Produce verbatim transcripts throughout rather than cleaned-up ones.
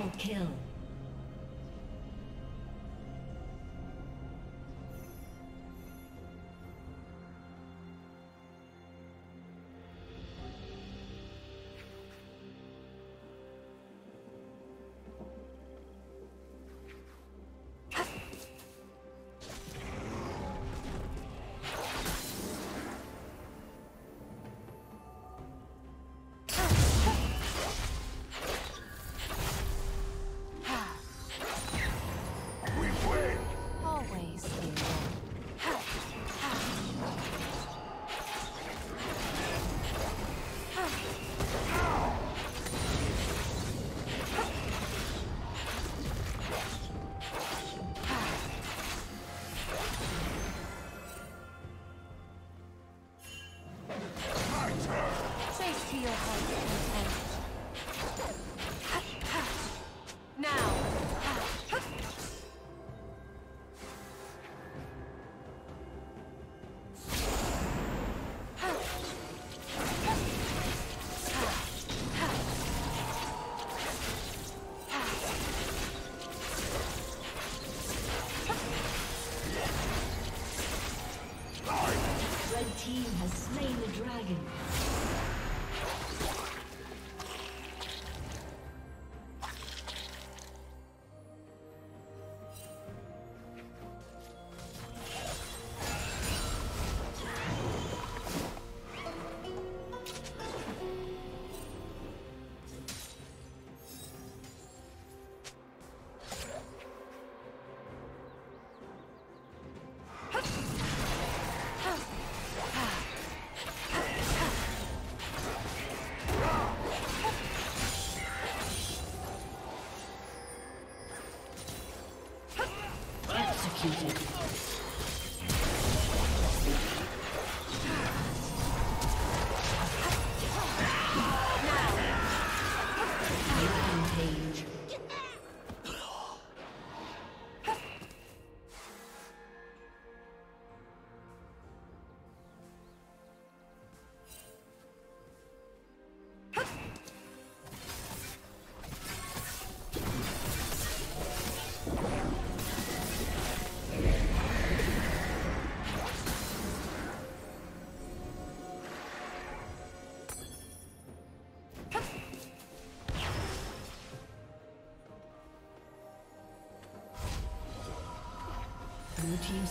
Double kill. Blue team's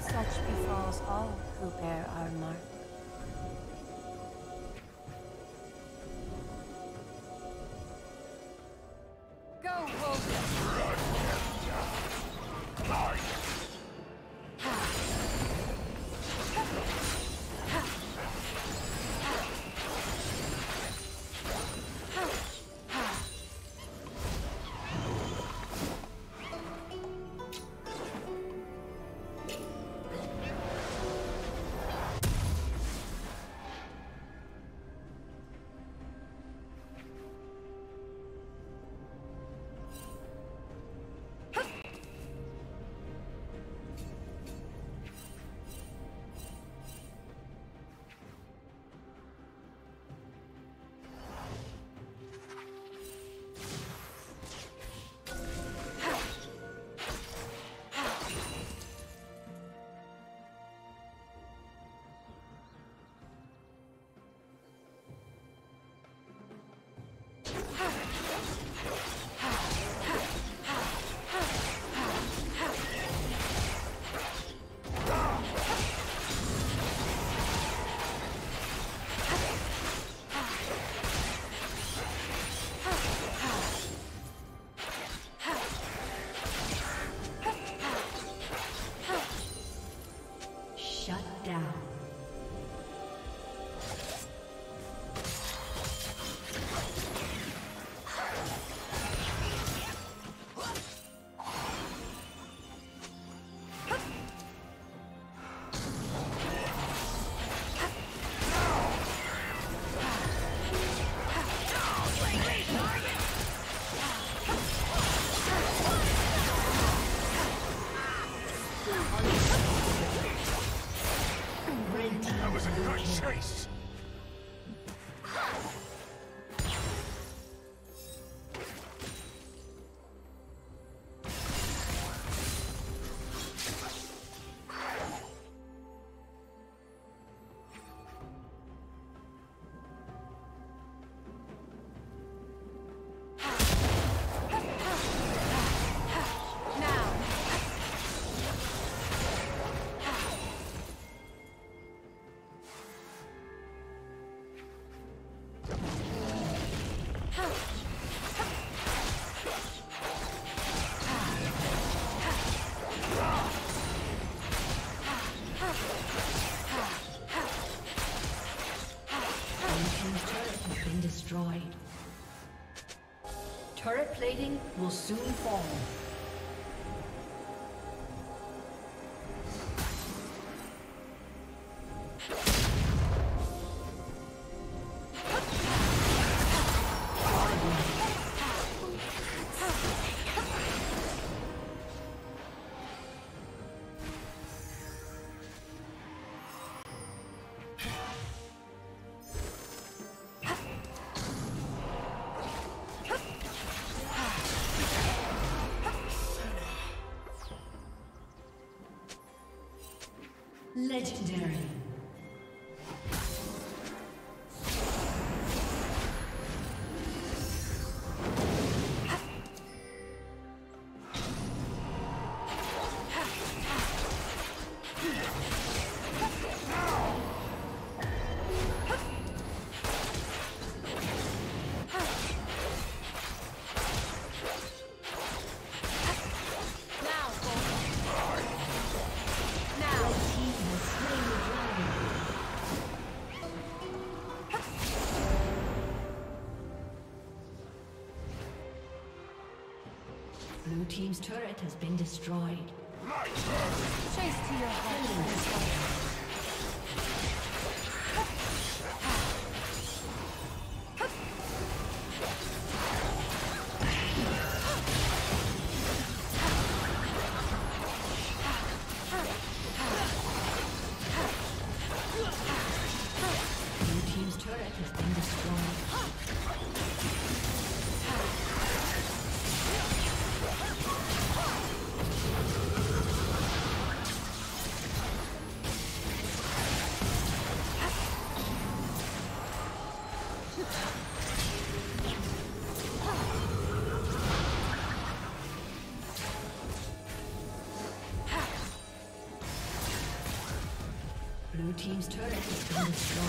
Such befalls all who bear our mark. Turret plating will soon fall. Legendary. Blue team's turret has been destroyed. My turn. Chase to your home. Blue team's turret has been destroyed.